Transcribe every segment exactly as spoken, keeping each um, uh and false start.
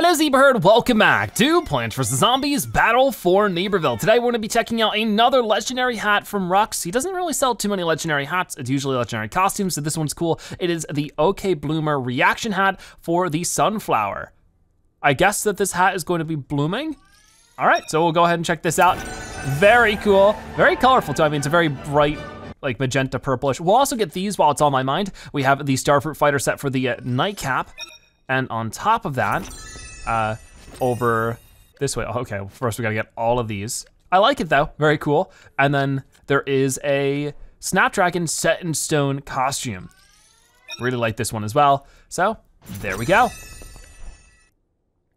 Hello Zebra Herd, welcome back to Plants versus. Zombies Battle for Neighborville. Today we're going to be checking out another legendary hat from Rux. He doesn't really sell too many legendary hats, it's usually legendary costumes, so this one's cool. It is the OK Bloomer Reaction Hat for the Sunflower. I guess that this hat is going to be blooming? All right, so we'll go ahead and check this out. Very cool, very colorful too. I mean, it's a very bright, like magenta purplish. We'll also get these while it's on my mind. We have the Starfruit Fighter set for the uh, Nightcap, and on top of that, Uh, over this way. Okay, first we gotta get all of these. I like it though, very cool. And then there is a Snapdragon set in stone costume. Really like this one as well. So there we go.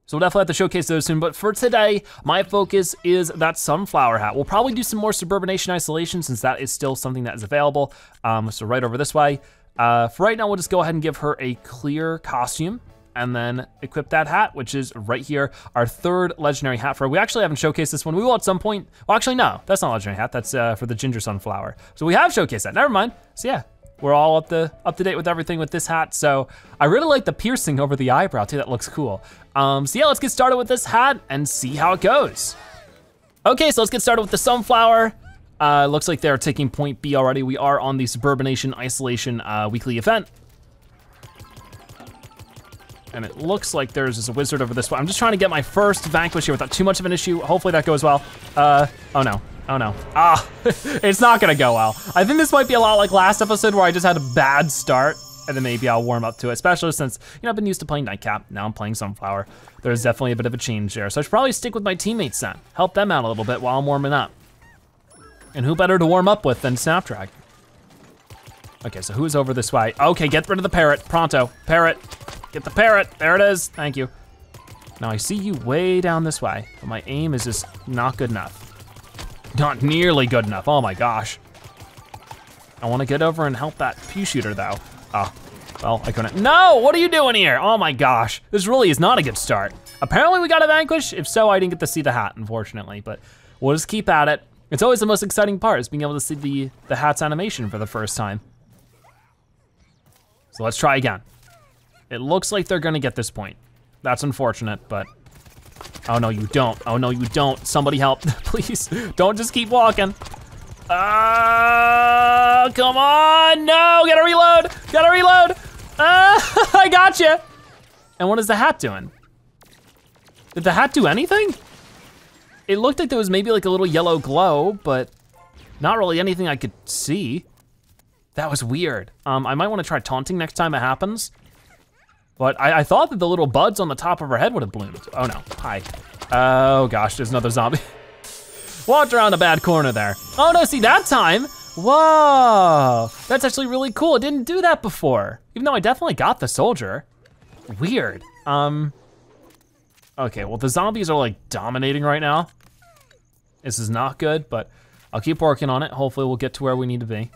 So we'll definitely have to showcase those soon, but for today, my focus is that Sunflower hat. We'll probably do some more Suburbanation isolation since that is still something that is available. Um, so right over this way. Uh, for right now, we'll just go ahead and give her a clear costume and then equip that hat, which is right here, our third legendary hat for her. We actually haven't showcased this one. We will at some point. Well, actually, no, that's not a legendary hat. That's uh, for the Ginger Sunflower. So we have showcased that, never mind. So yeah, we're all up to, up to date with everything with this hat. So I really like the piercing over the eyebrow too, that looks cool. Um, so yeah, let's get started with this hat and see how it goes. Okay, so let's get started with the Sunflower. Uh, looks like they're taking point B already. We are on the Suburbanation Isolation uh, weekly event. And it looks like there's just a wizard over this way. I'm just trying to get my first vanquish here without too much of an issue. Hopefully that goes well. Uh, oh no, oh no. Ah, it's not gonna go well. I think this might be a lot like last episode where I just had a bad start and then maybe I'll warm up to it, especially since, you know, I've been used to playing Nightcap, now I'm playing Sunflower. There's definitely a bit of a change there. So I should probably stick with my teammates then, help them out a little bit while I'm warming up. And who better to warm up with than Snapdragon? Okay, so who's over this way? Okay, get rid of the parrot, pronto, parrot. Get the parrot, there it is, thank you. Now I see you way down this way, but my aim is just not good enough. Not nearly good enough, oh my gosh. I wanna get over and help that Peashooter though. Oh, well, I couldn't. No, what are you doing here? Oh my gosh, this really is not a good start. Apparently we got a vanquish, if so I didn't get to see the hat, unfortunately, but we'll just keep at it. It's always the most exciting part, is being able to see the, the hat's animation for the first time. So let's try again. It looks like they're gonna get this point. That's unfortunate, but, oh no, you don't. Oh no, you don't. Somebody help, please. Don't just keep walking. Ah, uh, come on, no, gotta reload, gotta reload. Ah, uh, I gotcha. And what is the hat doing? Did the hat do anything? It looked like there was maybe like a little yellow glow, but not really anything I could see. That was weird. Um, I might wanna try taunting next time it happens. But I, I thought that the little buds on the top of her head would have bloomed. Oh no, hi. Oh gosh, there's another zombie. Walked around a bad corner there. Oh no, see that time, whoa. That's actually really cool, it didn't do that before. Even though I definitely got the soldier. Weird. Um. Okay, well the zombies are like dominating right now. This is not good, but I'll keep working on it. Hopefully we'll get to where we need to be.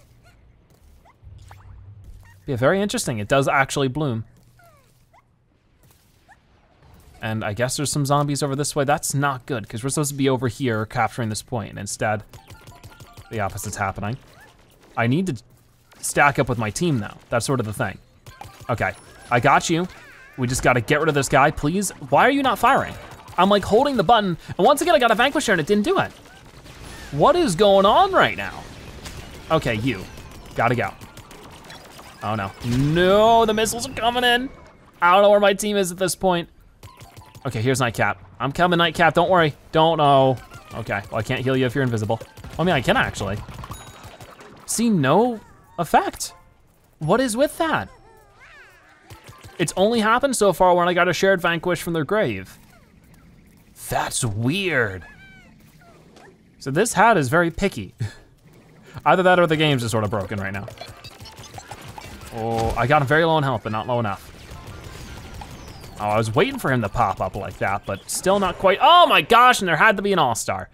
Yeah, very interesting, it does actually bloom. And I guess there's some zombies over this way. That's not good, because we're supposed to be over here capturing this point, and instead, the opposite's happening. I need to stack up with my team now. That's sort of the thing. Okay, I got you. We just gotta get rid of this guy, please. Why are you not firing? I'm like holding the button, and once again, I got a vanquisher and it didn't do it. What is going on right now? Okay, you, gotta go. Oh no, no, the missiles are coming in. I don't know where my team is at this point. Okay, here's Nightcap. I'm coming, Nightcap, don't worry. Don't, oh, okay. Well, I can't heal you if you're invisible. I mean, I can actually. See, no effect. What is with that? It's only happened so far when I got a shared vanquish from their grave. That's weird. So this hat is very picky. Either that or the game's just sort of broken right now. Oh, I got him very low in health, but not low enough. Oh, I was waiting for him to pop up like that, but still not quite. Oh my gosh, and there had to be an All-Star.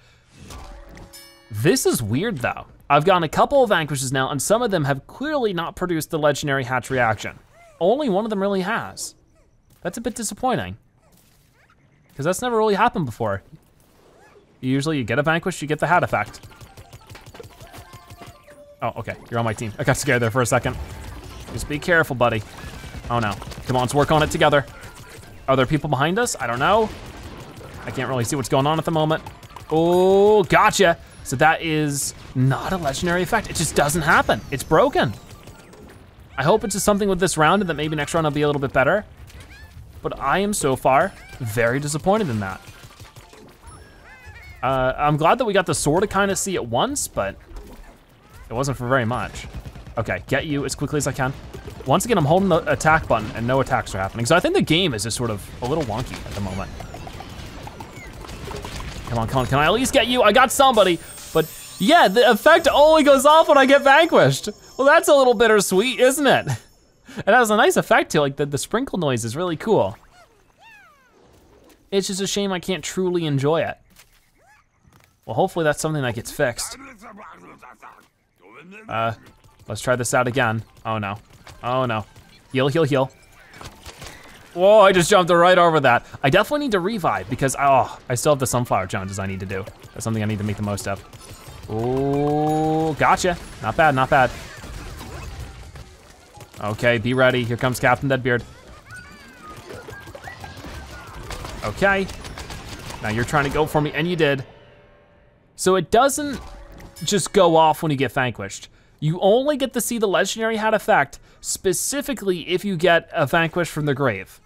This is weird though. I've gotten a couple of vanquishes now, and some of them have clearly not produced the legendary hatch reaction. Only one of them really has. That's a bit disappointing, because that's never really happened before. Usually you get a vanquish, you get the hat effect. Oh, okay, you're on my team. I got scared there for a second. Just be careful, buddy. Oh no, come on, let's work on it together. Are there people behind us? I don't know. I can't really see what's going on at the moment. Oh, gotcha. So that is not a legendary effect. It just doesn't happen. It's broken. I hope it's just something with this round and that maybe next round I'll be a little bit better. But I am so far very disappointed in that. Uh, I'm glad that we got the sword to kind of see it once, but it wasn't for very much. Okay, get you as quickly as I can. Once again, I'm holding the attack button and no attacks are happening. So I think the game is just sort of a little wonky at the moment. Come on, come on, can I at least get you? I got somebody, but yeah, the effect only goes off when I get vanquished. Well, that's a little bittersweet, isn't it? And that was a nice effect too, like the, the sprinkle noise is really cool. It's just a shame I can't truly enjoy it. Well, hopefully that's something that gets fixed. Uh, let's try this out again. Oh no, oh no. Heal, heal, heal. Whoa, I just jumped right over that. I definitely need to revive because, oh, I still have the sunflower challenges I need to do. That's something I need to make the most of. Oh, gotcha. Not bad, not bad. Okay, be ready. Here comes Captain Deadbeard. Okay. Now you're trying to go for me, and you did. So it doesn't just go off when you get vanquished. You only get to see the legendary hat effect specifically if you get a vanquish from the grave.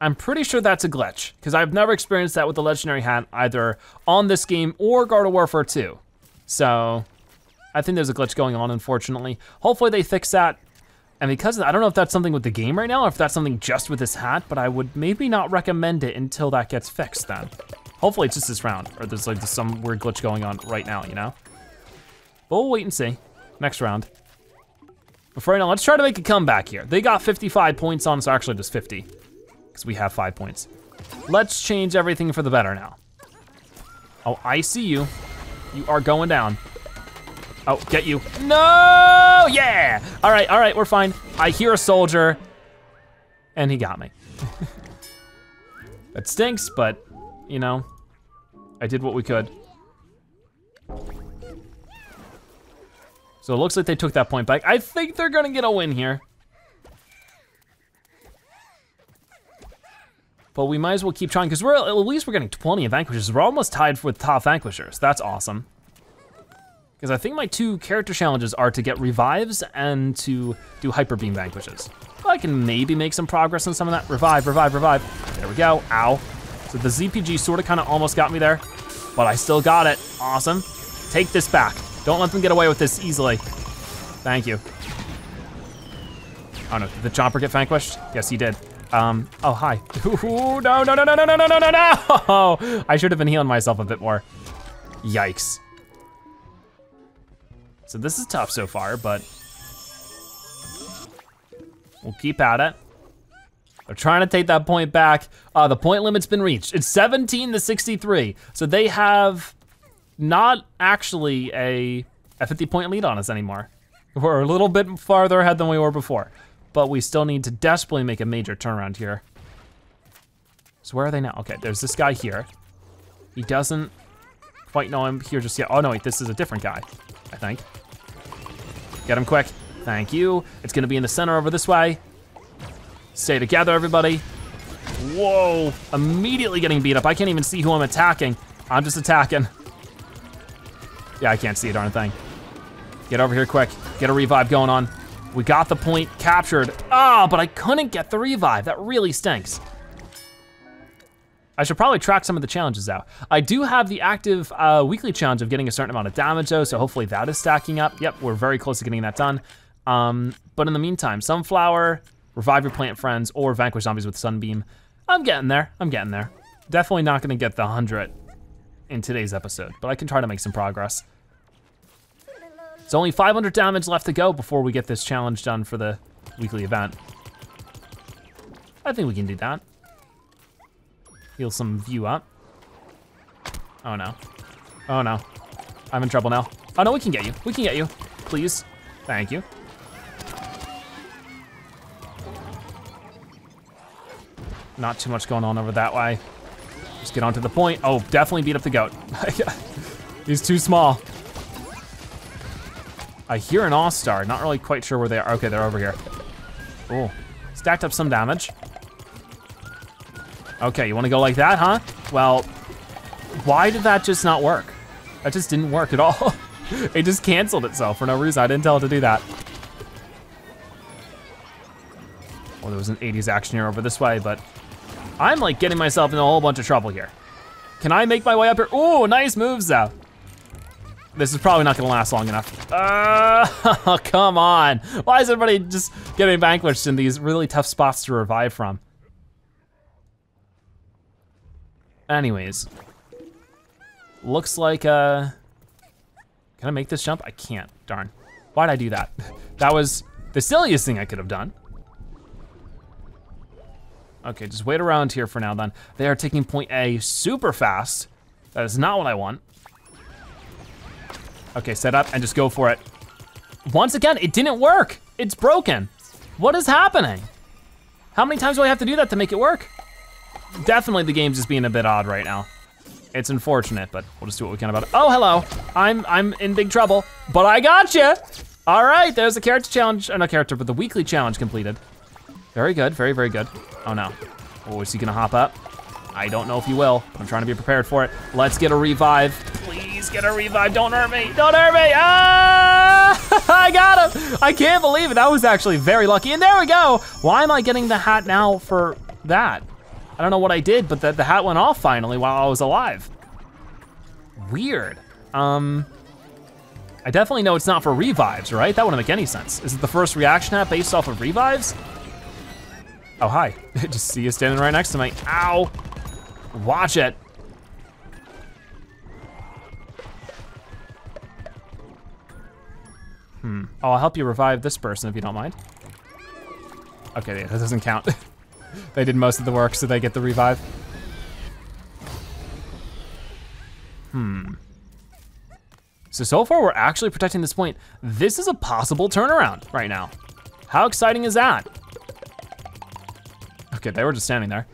I'm pretty sure that's a glitch because I've never experienced that with the legendary hat either on this game or Garden Warfare two. So I think there's a glitch going on, unfortunately. Hopefully they fix that. And because of that, I don't know if that's something with the game right now or if that's something just with this hat, but I would maybe not recommend it until that gets fixed then. Hopefully it's just this round or there's like some weird glitch going on right now, you know? But we'll wait and see, next round. But for right now, let's try to make a comeback here. They got fifty-five points on, so actually just fifty, because we have five points. Let's change everything for the better now. Oh, I see you. You are going down. Oh, get you. No, yeah! All right, all right, we're fine. I hear a soldier, and he got me. That stinks, but you know, I did what we could. So it looks like they took that point back. I think they're gonna get a win here. But we might as well keep trying because we're at least we're getting plenty of vanquishers. We're almost tied with top vanquishers. That's awesome. Because I think my two character challenges are to get revives and to do hyper beam vanquishes. I can maybe make some progress on some of that. Revive, revive, revive. There we go, ow. So the Z P G sort of kind of almost got me there, but I still got it, awesome. Take this back. Don't let them get away with this easily. Thank you. Oh no, did the Chomper get vanquished? Yes, he did. Um, oh, hi. Ooh, no, no, no, no, no, no, no, no, no, no! I should have been healing myself a bit more. Yikes. So this is tough so far, but we'll keep at it. They're trying to take that point back. Uh, the point limit's been reached. It's seventeen to sixty-three, so they have not actually a, a fifty point lead on us anymore. We're a little bit farther ahead than we were before, but we still need to desperately make a major turnaround here. So where are they now? Okay, there's this guy here. He doesn't quite know I'm here just yet. Oh no, wait, this is a different guy, I think. Get him quick, thank you. It's gonna be in the center over this way. Stay together, everybody. Whoa, immediately getting beat up. I can't even see who I'm attacking. I'm just attacking. Yeah, I can't see a darn thing. Get over here quick, get a revive going on. We got the point captured. Ah, oh, but I couldn't get the revive, that really stinks. I should probably track some of the challenges out. I do have the active uh, weekly challenge of getting a certain amount of damage though, so hopefully that is stacking up. Yep, we're very close to getting that done. Um, but in the meantime, Sunflower, revive your plant friends, or vanquish zombies with Sunbeam. I'm getting there, I'm getting there. Definitely not gonna get the one hundred in today's episode, but I can try to make some progress. It's only five hundred damage left to go before we get this challenge done for the weekly event. I think we can do that. Heal some view up. Oh no, oh no. I'm in trouble now. Oh no, we can get you, we can get you. Please, thank you. Not too much going on over that way. Just get onto the point. Oh, definitely beat up the goat. He's too small. I hear an All-Star, not really quite sure where they are. Okay, they're over here. Oh, stacked up some damage. Okay, you wanna go like that, huh? Well, why did that just not work? That just didn't work at all. It just canceled itself for no reason. I didn't tell it to do that. Well, there was an eighties action here over this way, but I'm like getting myself in a whole bunch of trouble here. Can I make my way up here? Ooh, nice moves though. This is probably not gonna last long enough. Uh, come on. Why is everybody just getting vanquished in these really tough spots to revive from? Anyways, looks like, uh, can I make this jump? I can't, darn. Why'd I do that? That was the silliest thing I could have done. Okay, just wait around here for now then. They are taking point A super fast. That is not what I want. Okay, set up and just go for it. Once again, it didn't work. It's broken. What is happening? How many times do I have to do that to make it work? Definitely the game's just being a bit odd right now. It's unfortunate, but we'll just do what we can about it. Oh, hello, I'm I'm in big trouble, but I gotcha. All right, there's the character challenge, oh, not character, but the weekly challenge completed. Very good, very, very good. Oh no, oh, is he gonna hop up? I don't know if he will, but I'm trying to be prepared for it. Let's get a revive, please get a revive, don't hurt me, don't hurt me, ah! I got him, I can't believe it, that was actually very lucky, and there we go. Why am I getting the hat now for that? I don't know what I did, but the, the hat went off finally while I was alive. Weird. Um, I definitely know it's not for revives, right? That wouldn't make any sense. Is it the first reaction hat based off of revives? Oh, hi. Just see you standing right next to me. Ow. Watch it. Hmm. Oh, I'll help you revive this person if you don't mind. Okay, yeah, that doesn't count. They did most of the work, so they get the revive. Hmm. So, so far we're actually protecting this point. This is a possible turnaround right now. How exciting is that? Okay, they were just standing there.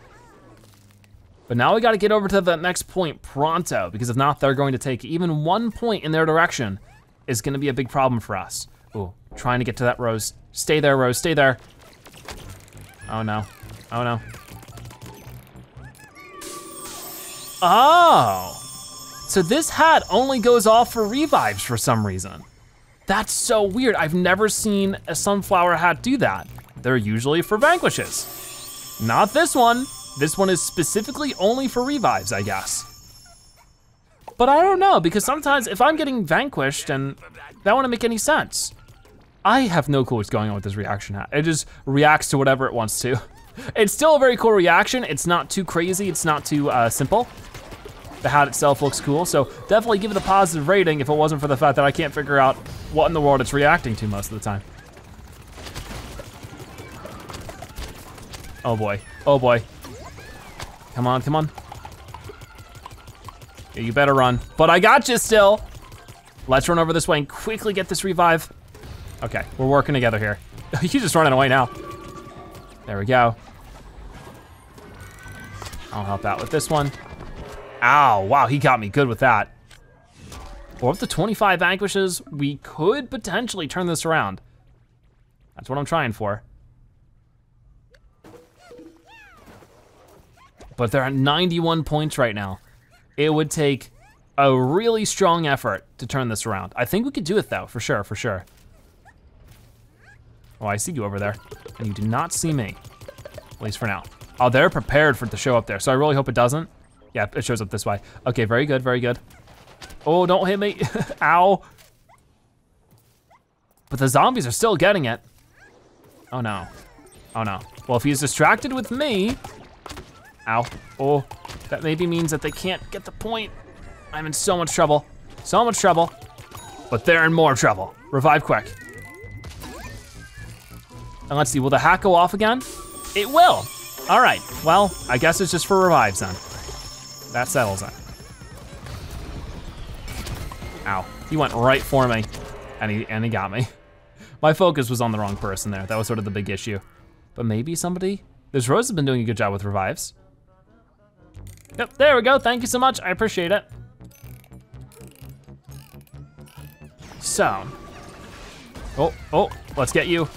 But now we gotta get over to the next point pronto, because if not, they're going to take even one point in their direction is gonna be a big problem for us. Ooh, trying to get to that Rose. Stay there, Rose, stay there. Oh no. Oh no. Oh, so this hat only goes off for revives for some reason. That's so weird. I've never seen a sunflower hat do that. They're usually for vanquishes. Not this one. This one is specifically only for revives, I guess. But I don't know, because sometimes if I'm getting vanquished, and that wouldn't make any sense. I have no clue what's going on with this reaction hat. It just reacts to whatever it wants to. It's still a very cool reaction. It's not too crazy, it's not too uh, simple. The hat itself looks cool, so definitely give it a positive rating if it wasn't for the fact that I can't figure out what in the world it's reacting to most of the time. Oh boy, oh boy. Come on, come on. Yeah, you better run, but I got you still. Let's run over this way and quickly get this revive. Okay, we're working together here. He's just running away now. There we go. I'll help out with this one. Ow, wow, he got me good with that. Or up to twenty-five vanquishes, we could potentially turn this around. That's what I'm trying for. But they're at ninety-one points right now. It would take a really strong effort to turn this around. I think we could do it though, for sure, for sure. Oh, I see you over there, and you do not see me, at least for now. Oh, they're prepared for it to show up there, so I really hope it doesn't. Yeah, it shows up this way. Okay, very good, very good. Oh, don't hit me, ow. But the zombies are still getting it. Oh no, oh no. Well, if he's distracted with me, ow, oh, that maybe means that they can't get the point. I'm in so much trouble, so much trouble, but they're in more trouble. Revive quick. And let's see, will the hat go off again? It will. All right, well, I guess it's just for revives then. That settles it. Ow, he went right for me, and he, and he got me. My focus was on the wrong person there. That was sort of the big issue. But maybe somebody, this Rose has been doing a good job with revives. Yep, there we go, thank you so much, I appreciate it. So, oh, oh, let's get you.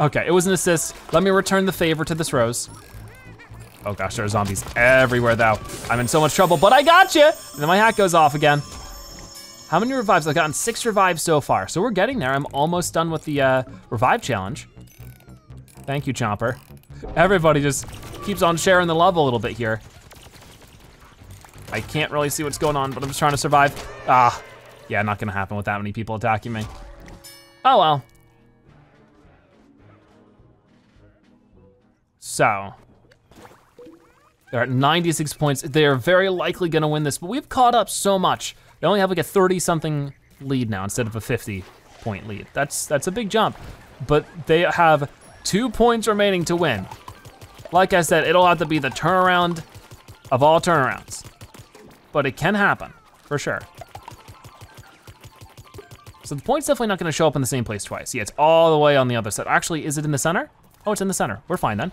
Okay, it was an assist. Let me return the favor to this Rose. Oh gosh, there are zombies everywhere though. I'm in so much trouble, but I got you. And then my hat goes off again. How many revives? I've gotten six revives so far. So we're getting there. I'm almost done with the uh, revive challenge. Thank you, Chomper. Everybody just keeps on sharing the love a little bit here. I can't really see what's going on, but I'm just trying to survive. Ah, yeah, not gonna happen with that many people attacking me. Oh well. So, they're at ninety-six points. They are very likely gonna win this, but we've caught up so much. They only have like a thirty something lead now instead of a fifty point lead. That's, that's a big jump, but they have two points remaining to win. Like I said, it'll have to be the turnaround of all turnarounds, but it can happen for sure. So the point's definitely not gonna show up in the same place twice. Yeah, it's all the way on the other side. Actually, is it in the center? Oh, it's in the center. We're fine then.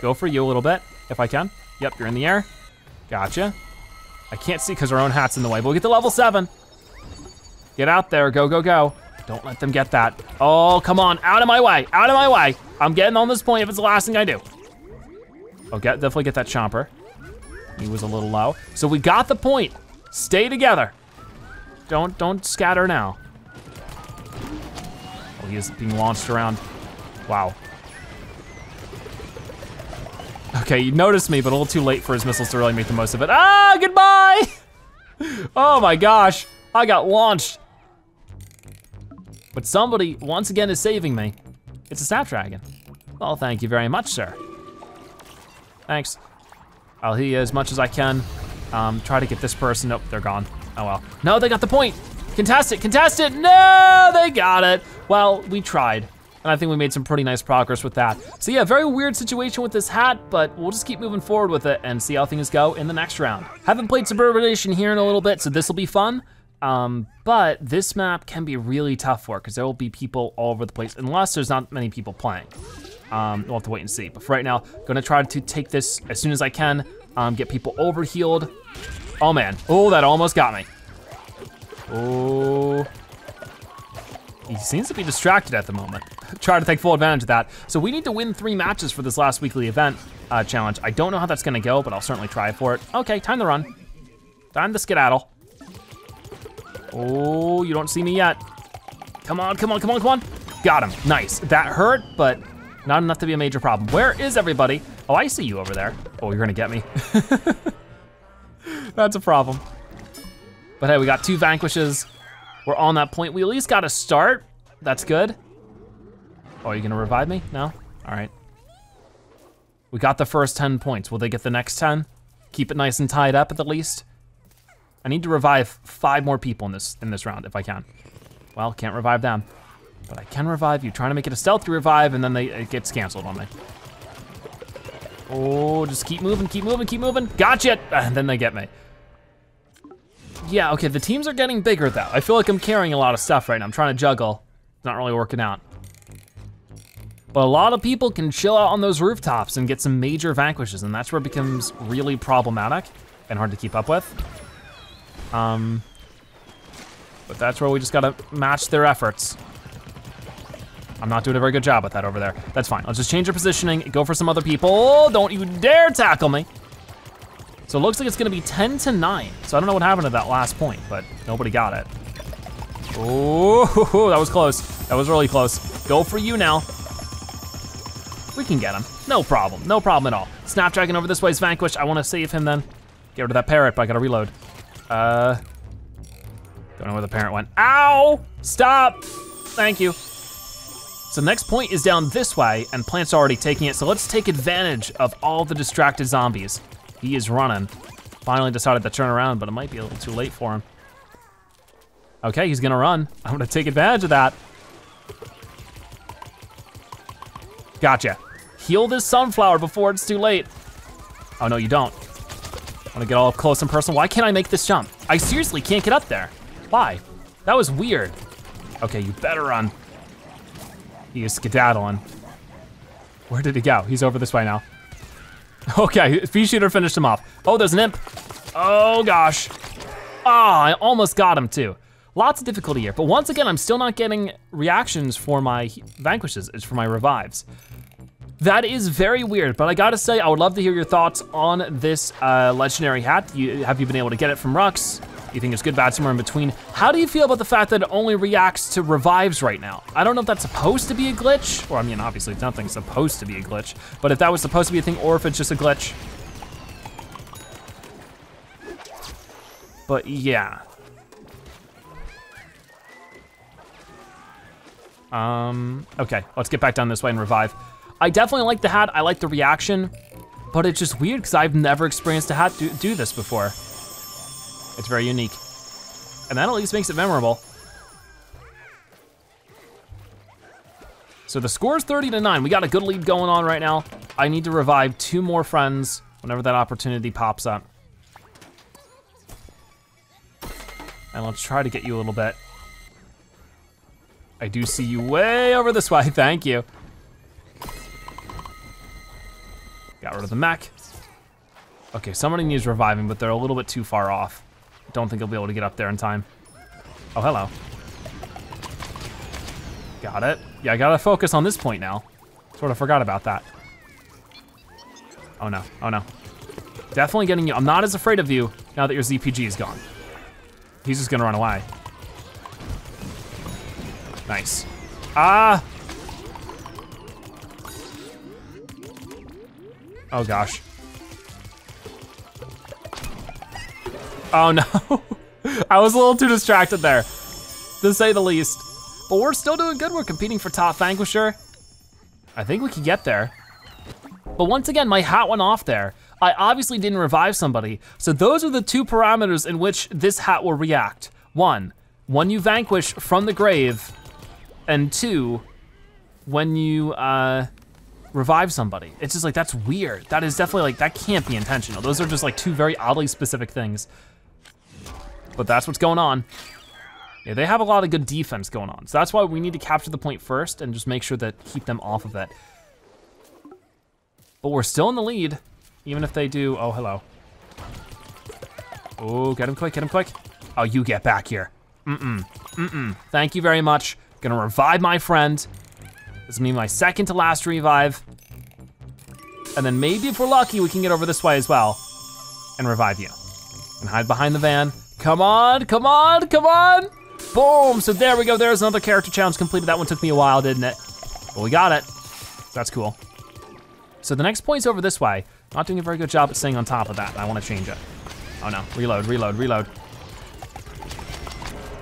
Go for you a little bit, if I can. Yep, you're in the air. Gotcha. I can't see because our own hat's in the way, but we'll get to level seven. Get out there, go, go, go. Don't let them get that. Oh, come on, out of my way, out of my way. I'm getting on this point if it's the last thing I do. Oh, get, definitely get that Chomper. He was a little low. So we got the point. Stay together. Don't don't scatter now. Oh, he is being launched around. Wow. Okay, you noticed me, but a little too late for his missiles to really make the most of it. Ah, goodbye! Oh my gosh, I got launched. But somebody, once again, is saving me. It's a Snapdragon. Well, thank you very much, sir. Thanks. I'll heal you as much as I can. Um, try to get this person, nope, they're gone. Oh well. No, they got the point. Contest it, contest it, no, they got it. Well, we tried. And I think we made some pretty nice progress with that. So yeah, very weird situation with this hat, but we'll just keep moving forward with it and see how things go in the next round. Haven't played Suburbanation here in a little bit, so this will be fun. Um, but this map can be really tough for it because there will be people all over the place, unless there's not many people playing. Um, we'll have to wait and see. But for right now, gonna try to take this as soon as I can, um, get people over healed. Oh man, oh, that almost got me. Oh. He seems to be distracted at the moment. Try to take full advantage of that. So we need to win three matches for this last weekly event uh, challenge. I don't know how that's gonna go, but I'll certainly try for it. Okay, time to run. Time to skedaddle. Oh, you don't see me yet. Come on, come on, come on, come on. Got him, nice. That hurt, but not enough to be a major problem. Where is everybody? Oh, I see you over there. Oh, you're gonna get me. That's a problem. But hey, we got two vanquishes. We're on that point. We at least got a start. That's good. Oh, are you gonna revive me? No? All right. We got the first ten points. Will they get the next ten? Keep it nice and tied up at the least. I need to revive five more people in this in this round if I can. Well, can't revive them, but I can revive you. Trying to make it a stealthy revive, and then they, it gets canceled on me. Oh, just keep moving, keep moving, keep moving. Gotcha, and then they get me. Yeah, okay, the teams are getting bigger though. I feel like I'm carrying a lot of stuff right now. I'm trying to juggle. It's not really working out. But a lot of people can chill out on those rooftops and get some major vanquishes, and that's where it becomes really problematic and hard to keep up with. Um, but that's where we just gotta match their efforts. I'm not doing a very good job with that over there. That's fine, let's just change our positioning, go for some other people. Don't you dare tackle me. So it looks like it's gonna be ten to nine. So I don't know what happened at that last point, but nobody got it. Oh, that was close. That was really close. Go for you now. We can get him, no problem, no problem at all. Snapdragon over this way is vanquished. I wanna save him then. Get rid of that parrot, but I gotta reload. Uh, don't know where the parrot went. Ow, stop, thank you. So next point is down this way and Plant's already taking it, so let's take advantage of all the distracted zombies. He is running. Finally decided to turn around, but it might be a little too late for him. Okay, he's gonna run. I'm gonna take advantage of that. Gotcha. Heal this sunflower before it's too late. Oh no, you don't. I'm gonna get all up close and personal. Why can't I make this jump? I seriously can't get up there. Why? That was weird. Okay, you better run. He is skedaddling. Where did he go? He's over this way now. Okay, Peashooter finished him off. Oh, there's an imp. Oh gosh. Ah, oh, I almost got him too. Lots of difficulty here, but once again, I'm still not getting reactions for my vanquishes, it's for my revives. That is very weird, but I gotta say, I would love to hear your thoughts on this uh, legendary hat. You, have you been able to get it from Rux? You think it's good, bad, somewhere in between? How do you feel about the fact that it only reacts to revives right now? I don't know if that's supposed to be a glitch, or I mean, obviously nothing's supposed to be a glitch, but if that was supposed to be a thing, or if it's just a glitch. But yeah. Um, okay, let's get back down this way and revive. I definitely like the hat, I like the reaction, but it's just weird because I've never experienced a hat do, do this before. It's very unique. And that at least makes it memorable. So the score is thirty to nine. We got a good lead going on right now. I need to revive two more friends whenever that opportunity pops up. And let's try to get you a little bit. I do see you way over this way, thank you. Got rid of the mech. Okay, somebody needs reviving, but they're a little bit too far off. Don't think I'll be able to get up there in time. Oh, hello. Got it. Yeah, I gotta focus on this point now. Sort of forgot about that. Oh no, oh no. Definitely getting you. I'm not as afraid of you now that your Z P G is gone. He's just gonna run away. Nice. Ah! Oh gosh. Oh no. I was a little too distracted there, to say the least. But we're still doing good. We're competing for top vanquisher. I think we can get there. But once again, my hat went off there. I obviously didn't revive somebody. So those are the two parameters in which this hat will react. One, when you vanquish from the grave, and two, when you, uh, revive somebody. It's just like, that's weird. That is definitely like, that can't be intentional. Those are just like two very oddly specific things. But that's what's going on. Yeah, they have a lot of good defense going on. So that's why we need to capture the point first and just make sure that keep them off of it. But we're still in the lead, even if they do, oh, hello. Oh, get him quick, get him quick. Oh, you get back here. Mm-mm, mm-mm, thank you very much. Gonna revive my friend. This will be my second to last revive. And then maybe if we're lucky, we can get over this way as well and revive you. And hide behind the van. Come on, come on, come on. Boom, so there we go. There's another character challenge completed. That one took me a while, didn't it? But we got it, so that's cool. So the next point's over this way. Not doing a very good job at staying on top of that. I wanna change it. Oh no, reload, reload, reload.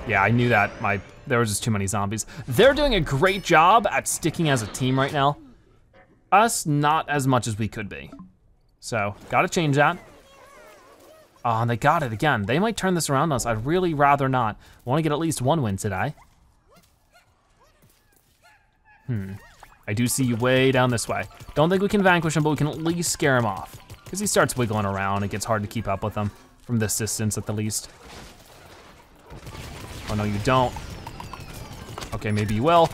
Yeah, I knew that. My There was just too many zombies. They're doing a great job at sticking as a team right now. Us, not as much as we could be. So, gotta change that. Oh, and they got it again. They might turn this around on us. I'd really rather not. I wanna get at least one win today. Hmm, I do see you way down this way. Don't think we can vanquish him, but we can at least scare him off. Because he starts wiggling around, it gets hard to keep up with him from this distance at the least. Oh no, you don't. Okay, maybe you will.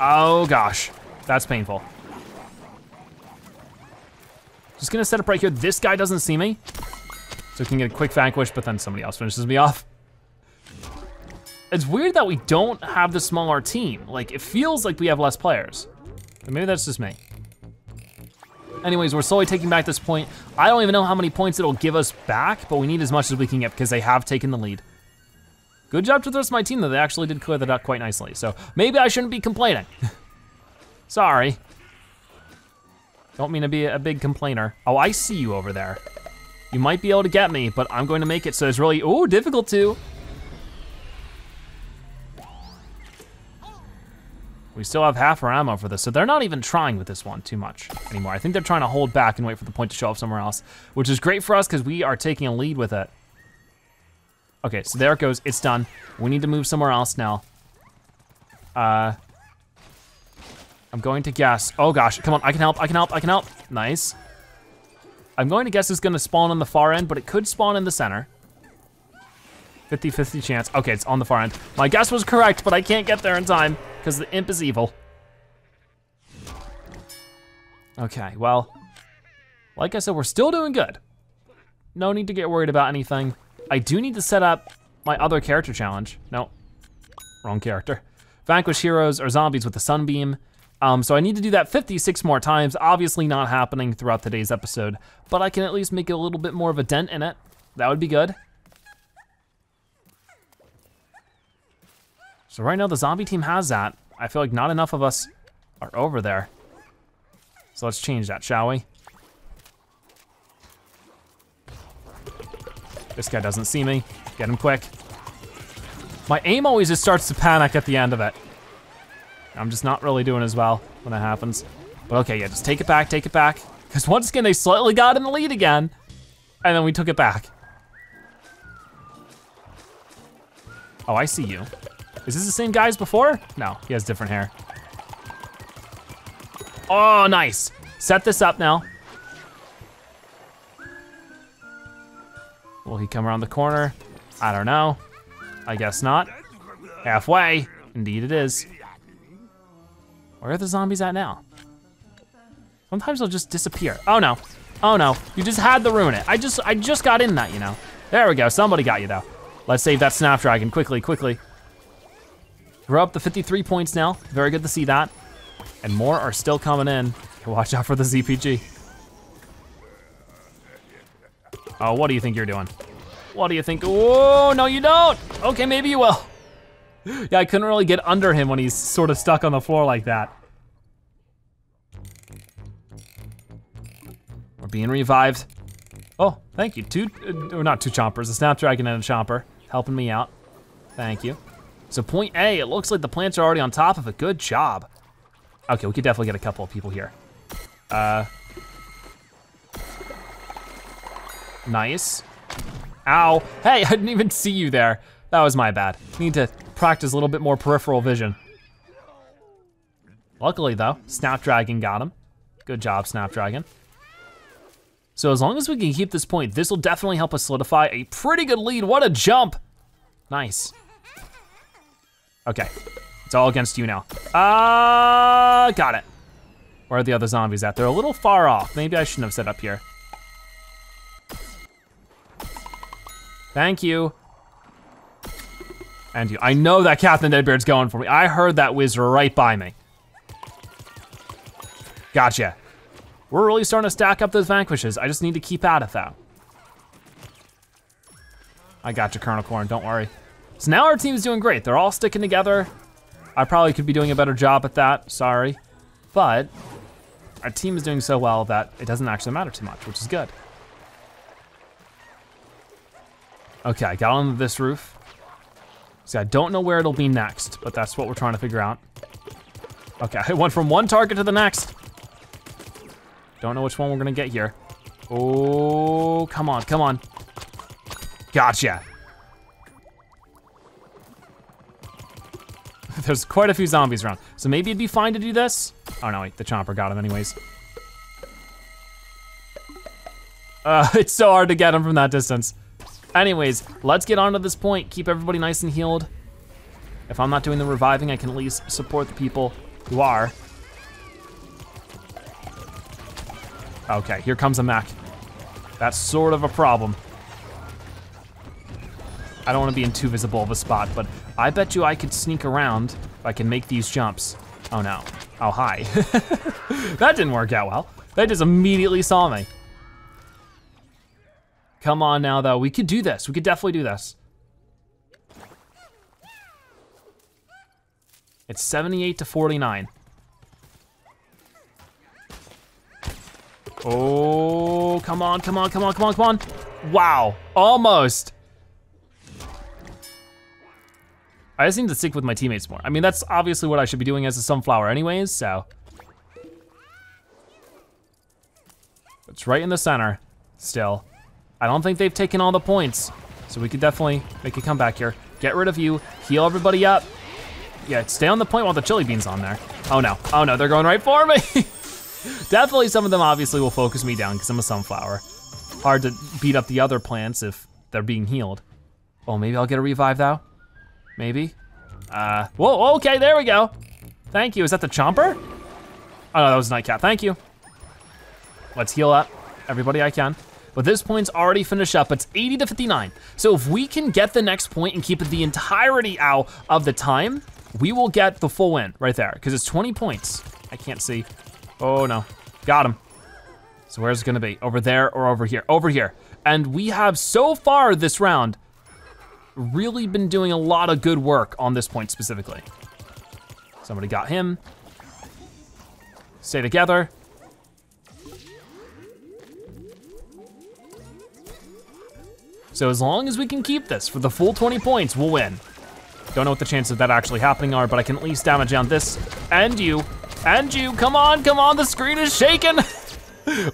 Oh gosh, that's painful. Just gonna set up right here. This guy doesn't see me, so we can get a quick vanquish, but then somebody else finishes me off. It's weird that we don't have the smaller team. Like, it feels like we have less players. But maybe that's just me. Anyways, we're slowly taking back this point. I don't even know how many points it'll give us back, but we need as much as we can get because they have taken the lead. Good job to the rest of my team though, they actually did clear that up quite nicely, so maybe I shouldn't be complaining. Sorry. Don't mean to be a big complainer. Oh, I see you over there. You might be able to get me, but I'm going to make it, so it's really, ooh, difficult to. We still have half our ammo for this, so they're not even trying with this one too much anymore. I think they're trying to hold back and wait for the point to show up somewhere else, which is great for us because we are taking a lead with it. Okay, so there it goes, it's done. We need to move somewhere else now. Uh, I'm going to guess, oh gosh, come on, I can help, I can help, I can help, nice. I'm going to guess it's gonna spawn on the far end, but it could spawn in the center. fifty fifty chance, okay, it's on the far end. My guess was correct, but I can't get there in time because the imp is evil. Okay, well, like I said, we're still doing good. No need to get worried about anything. I do need to set up my other character challenge. No, wrong character. Vanquish heroes or zombies with a sunbeam. Um, so I need to do that fifty-six more times, obviously not happening throughout today's episode, but I can at least make a little bit more of a dent in it. That would be good. So right now the zombie team has that. I feel like not enough of us are over there. So let's change that, shall we? This guy doesn't see me. Get him quick. My aim always just starts to panic at the end of it. I'm just not really doing as well when that happens. But okay, yeah, just take it back, take it back. Because once again, they slightly got in the lead again. And then we took it back. Oh, I see you. Is this the same guy as before? No, he has different hair. Oh, nice. Set this up now. Will he come around the corner? I don't know. I guess not. Halfway. Indeed it is. Where are the zombies at now? Sometimes they'll just disappear. Oh no, oh no, you just had to ruin it. I just I just got in that, you know. There we go, somebody got you though. Let's save that Snapdragon, quickly, quickly. We're up to fifty-three points now, very good to see that. And more are still coming in. Watch out for the Z P G. Oh, what do you think you're doing? What do you think? Oh, no you don't. Okay, maybe you will. Yeah, I couldn't really get under him when he's sort of stuck on the floor like that. We're being revived. Oh, thank you, two, or not two Chompers, a Snapdragon and a Chomper, helping me out, thank you. So point A, it looks like the plants are already on top of it, good job. Okay, we could definitely get a couple of people here. Uh, nice. Ow, hey, I didn't even see you there. That was my bad. Need to practice a little bit more peripheral vision. Luckily though, Snapdragon got him. Good job, Snapdragon. So as long as we can keep this point, this will definitely help us solidify a pretty good lead. What a jump. Nice. Okay, it's all against you now. Ah, uh, got it. Where are the other zombies at? They're a little far off. Maybe I shouldn't have set up here. Thank you. And you, I know that Captain Deadbeard's going for me. I heard that whiz right by me. Gotcha. We're really starting to stack up those vanquishes. I just need to keep out of that. I got you, Kernel Corn, don't worry. So now our team's doing great. They're all sticking together. I probably could be doing a better job at that, sorry. But our team is doing so well that it doesn't actually matter too much, which is good. Okay, I got onto this roof. See, I don't know where it'll be next, but that's what we're trying to figure out. Okay, I went from one target to the next. Don't know which one we're gonna get here. Oh, come on, come on. Gotcha. There's quite a few zombies around, so maybe it'd be fine to do this. Oh no, wait, the Chomper got him anyways. Uh, it's so hard to get him from that distance. Anyways, let's get on to this point. Keep everybody nice and healed. If I'm not doing the reviving, I can at least support the people who are. Okay, here comes a Mac. That's sort of a problem. I don't wanna be in too visible of a spot, but I bet you I could sneak around if I can make these jumps. Oh no, oh hi. That didn't work out well. They just immediately saw me. Come on now though, we could do this. We could definitely do this. It's seventy-eight to forty-nine. Oh, come on, come on, come on, come on, come on. Wow, almost. I just need to stick with my teammates more. I mean, that's obviously what I should be doing as a Sunflower anyways, so. It's right in the center, still. I don't think they've taken all the points, so we could definitely make a comeback here. Get rid of you, heal everybody up. Yeah, stay on the point while the chili bean's on there. Oh no, oh no, they're going right for me. Definitely some of them obviously will focus me down because I'm a Sunflower. Hard to beat up the other plants if they're being healed. Oh, maybe I'll get a revive though, maybe. Uh, whoa, okay, there we go. Thank you, is that the Chomper? Oh no, that was Nightcap, thank you. Let's heal up, everybody I can. But this point's already finished up, it's eighty to fifty-nine. So if we can get the next point and keep it the entirety out of the time, we will get the full win right there, because it's twenty points. I can't see. Oh no, got him. So where's it gonna be? Over there or over here? Over here. And we have so far this round really been doing a lot of good work on this point specifically. Somebody got him. Stay together. So as long as we can keep this for the full twenty points, we'll win. Don't know what the chances of that actually happening are, but I can at least damage down this, and you, and you. Come on, come on, the screen is shaking.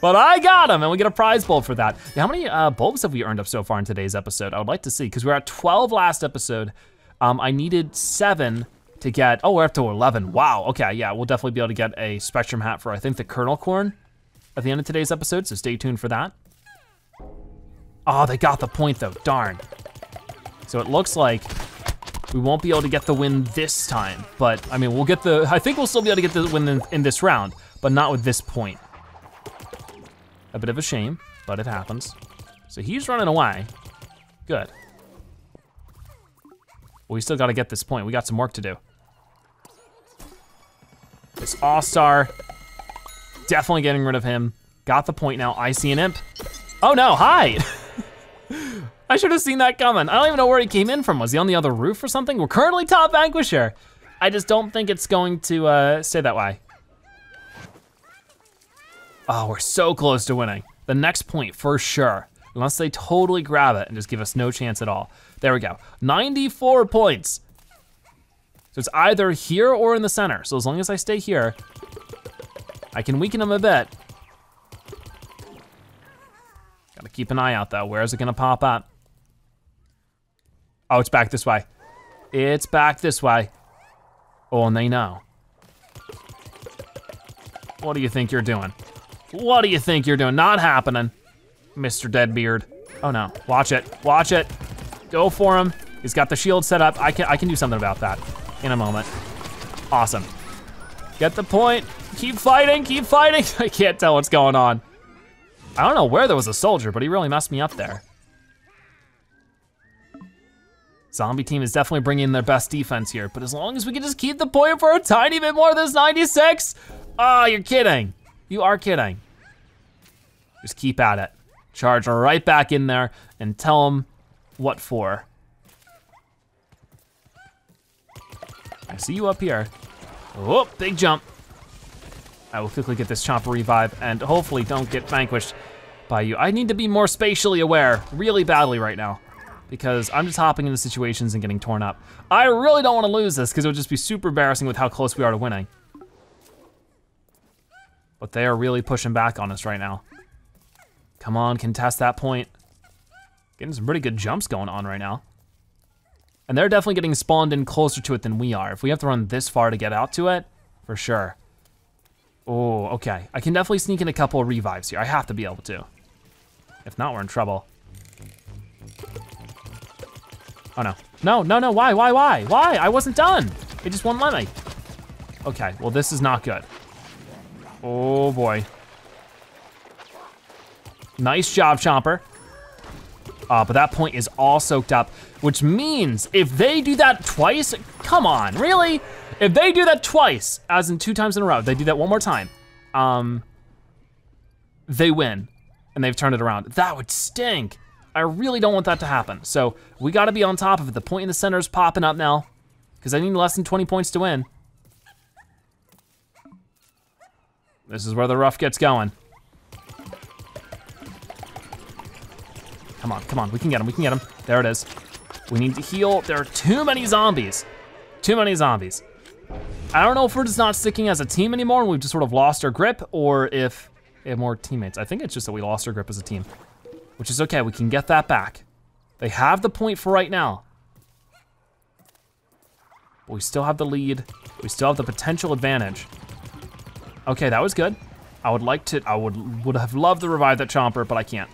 But I got him, and we get a prize bulb for that. Now, how many uh, bulbs have we earned up so far in today's episode? I would like to see, because we were at twelve last episode. Um, I needed seven to get, oh, we're up to eleven, wow. Okay, yeah, we'll definitely be able to get a Spectrum hat for, I think, the Kernel Corn at the end of today's episode, so stay tuned for that. Oh, they got the point though, darn. So it looks like we won't be able to get the win this time, but I mean, we'll get the, I think we'll still be able to get the win in, in this round, but not with this point. A bit of a shame, but it happens. So he's running away, good. We still gotta get this point, we got some work to do. This All-Star, definitely getting rid of him. Got the point now, I see an imp. Oh no, hi. I should have seen that coming. I don't even know where he came in from. Was he on the other roof or something? We're currently top vanquisher. I just don't think it's going to uh, stay that way. Oh, we're so close to winning. The next point for sure, unless they totally grab it and just give us no chance at all. There we go, ninety-four points. So it's either here or in the center. So as long as I stay here, I can weaken him a bit. Gotta keep an eye out though. Where is it gonna pop up? Oh, it's back this way. It's back this way. Oh, and they know. What do you think you're doing? What do you think you're doing? Not happening, Mister Deadbeard. Oh no, watch it, watch it. Go for him. He's got the shield set up. I can, I can do something about that in a moment. Awesome. Get the point. Keep fighting, keep fighting. I can't tell what's going on. I don't know where there was a soldier, but he really messed me up there. Zombie team is definitely bringing in their best defense here, but as long as we can just keep the point for a tiny bit more of this ninety-six, oh, you're kidding. You are kidding. Just keep at it. Charge right back in there and tell them what for. I see you up here. Oh, big jump. I will quickly get this Chomper revive and hopefully don't get vanquished by you. I need to be more spatially aware really badly right now because I'm just hopping into situations and getting torn up. I really don't wanna lose this because it would just be super embarrassing with how close we are to winning. But they are really pushing back on us right now. Come on, contest that point. Getting some pretty good jumps going on right now. And they're definitely getting spawned in closer to it than we are. If we have to run this far to get out to it, for sure. Oh, okay. I can definitely sneak in a couple of revives here. I have to be able to. If not, we're in trouble. Oh no. No, no, no, why, why, why? Why? I wasn't done. It just won't let me. Okay, well this is not good. Oh boy. Nice job, Chomper. Uh, but that point is all soaked up, which means if they do that twice, come on, really? If they do that twice, as in two times in a row, they do that one more time, um, they win, and they've turned it around. That would stink. I really don't want that to happen. So we gotta be on top of it. The point in the center is popping up now, because I need less than twenty points to win. This is where the rough gets going. Come on, come on, we can get him, we can get him. There it is. We need to heal. There are too many zombies. Too many zombies. I don't know if we're just not sticking as a team anymore and we've just sort of lost our grip or if they have more teammates. I think it's just that we lost our grip as a team, which is okay, we can get that back. They have the point for right now. But we still have the lead. We still have the potential advantage. Okay, that was good. I would like to, I would, would have loved to revive that Chomper, but I can't.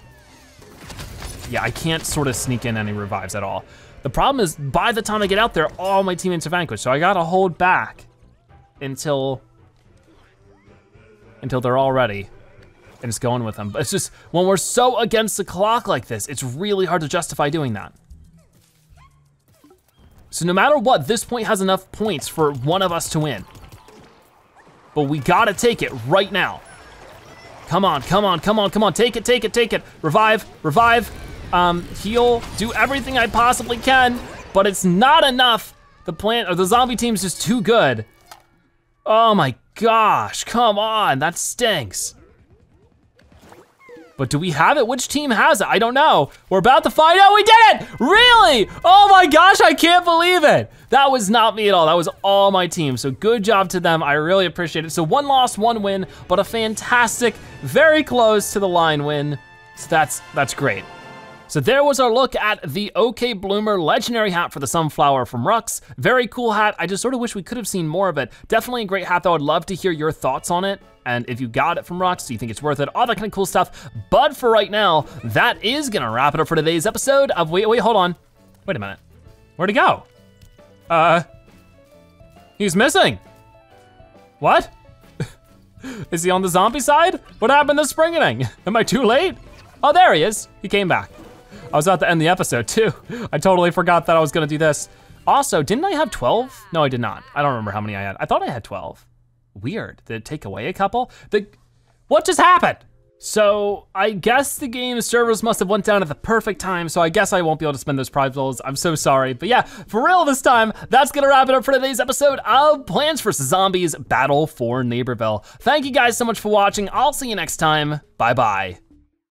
Yeah, I can't sort of sneak in any revives at all. The problem is by the time I get out there, all my teammates are vanquished, so I gotta hold back until until they're all ready and it's going with them. But it's just, when we're so against the clock like this, it's really hard to justify doing that. So no matter what, this point has enough points for one of us to win. but we gotta take it right now. Come on, come on, come on, come on. Take it, take it, take it. Revive, revive, um, heal, do everything I possibly can, but it's not enough. The plant, or the zombie team's just too good. Oh my gosh, come on, that stinks. But do we have it? Which team has it? I don't know. We're about to find out. We did it! Really? Oh my gosh, I can't believe it. That was not me at all. That was all my team. So good job to them. I really appreciate it. So one loss, one win, but a fantastic, very close to the line win. So that's that's great. So there was our look at the OK Bloomer legendary hat for the Sunflower from Rux. Very cool hat. I just sort of wish we could have seen more of it. Definitely a great hat though. I'd love to hear your thoughts on it. And if you got it from Rux, do you think it's worth it? All that kind of cool stuff. But for right now, that is gonna wrap it up for today's episode of, wait, wait, hold on. Wait a minute. Where'd he go? Uh, he's missing. What? Is he on the zombie side? What happened to springing? Am I too late? Oh, there he is. He came back. I was about to end the episode too. I totally forgot that I was gonna do this. Also, didn't I have twelve? No, I did not. I don't remember how many I had. I thought I had twelve. Weird, did it take away a couple? The, what just happened? So I guess the game's servers must have went down at the perfect time, so I guess I won't be able to spend those prize pools. I'm so sorry, but yeah, for real this time, that's gonna wrap it up for today's episode of Plants versus. Zombies Battle for Neighborville. Thank you guys so much for watching. I'll see you next time. Bye-bye.